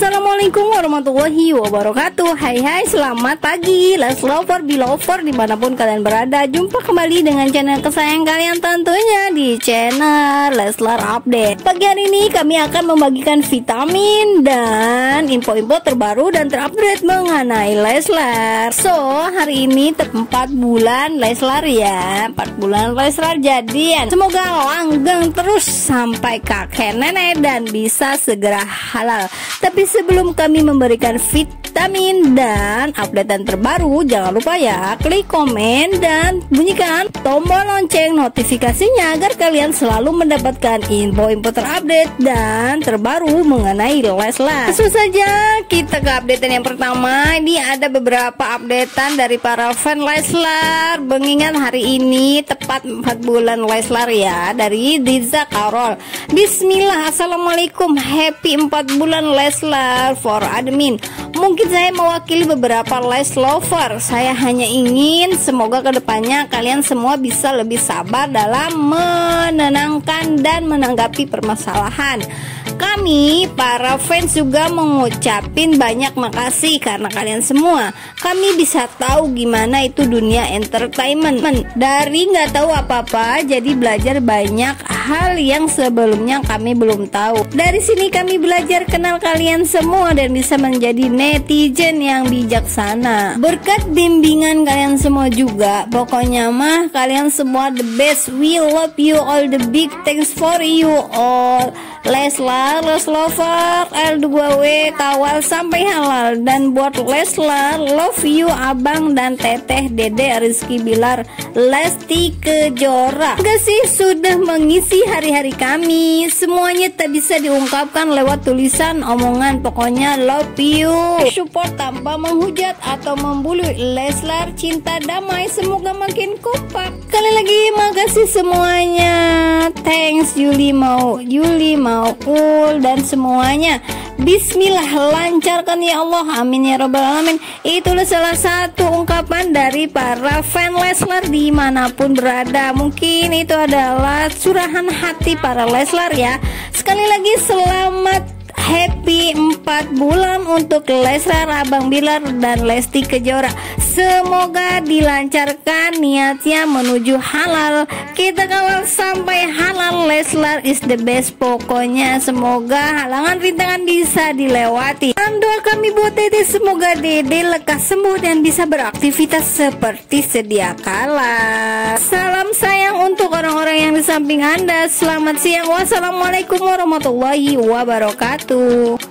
Assalamualaikum warahmatullahi wabarakatuh. Hai selamat pagi Leslover, Belover, dimanapun kalian berada. Jumpa kembali dengan channel kesayangan kalian tentunya di channel Leslar Update. Pagi hari ini kami akan membagikan vitamin dan info-info terbaru dan terupdate mengenai Leslar. So, hari ini 4 bulan Leslar ya, 4 bulan Leslar jadian. Semoga langgeng terus sampai kakek nenek dan bisa segera halal. Tapi sebelum kami memberikan vitamin dan updatean terbaru, jangan lupa ya klik komen dan bunyikan tombol lonceng notifikasinya agar kalian selalu mendapatkan info-info terupdate dan terbaru mengenai Leslar. Langsung saja kita ke updatean yang pertama. Ini ada beberapa updatean dari para fan Leslar mengingat hari ini tepat 4 bulan Leslar ya, dari Diza Karol. Bismillah, assalamualaikum, happy 4 bulan Leslar for admin. Mungkin saya mewakili beberapa Leslover. Saya hanya ingin semoga kedepannya kalian semua bisa lebih sabar dalam menenangkan dan menanggapi permasalahan. Kami para fans juga mengucapin banyak makasih karena kalian semua. Kami bisa tahu gimana itu dunia entertainment. Dari nggak tahu apa-apa jadi belajar banyak hal yang sebelumnya kami belum tahu. Dari sini kami belajar kenal kalian semua dan bisa menjadi netizen yang bijaksana. Berkat bimbingan kalian semua juga. Pokoknya mah kalian semua the best. We love you all, the big thanks for you all. Leslar, Leslover, L2W, kawal sampai halal. Dan buat Leslar, love you abang dan teteh dede Rizky Bilar, Lesti Kejora. Enggak sih, sudah mengisi hari-hari kami. Semuanya tak bisa diungkapkan lewat tulisan, omongan. Pokoknya love you. Support tanpa menghujat atau membuli. Leslar cinta damai, semoga makin kompak. Sekali lagi makasih semuanya. Thanks Yuli mau cool dan semuanya. Bismillah, lancarkan ya Allah, amin ya robbal alamin. Itulah salah satu ungkapan dari para fan Leslar dimanapun berada. Mungkin itu adalah curahan hati para Leslar ya. Sekali lagi selamat happy 4 bulan untuk Leslar, Abang Bilar, dan Lesti Kejora. Semoga dilancarkan niatnya menuju halal. Kita kawal sampai halal. Leslar is the best. Pokoknya semoga halangan rintangan bisa dilewati. Dan doa kami buat Dede, semoga Dede lekas sembuh dan bisa beraktivitas seperti sedia kala. Salam sayang untuk orang-orang yang di samping Anda. Selamat siang. Wassalamualaikum warahmatullahi wabarakatuh.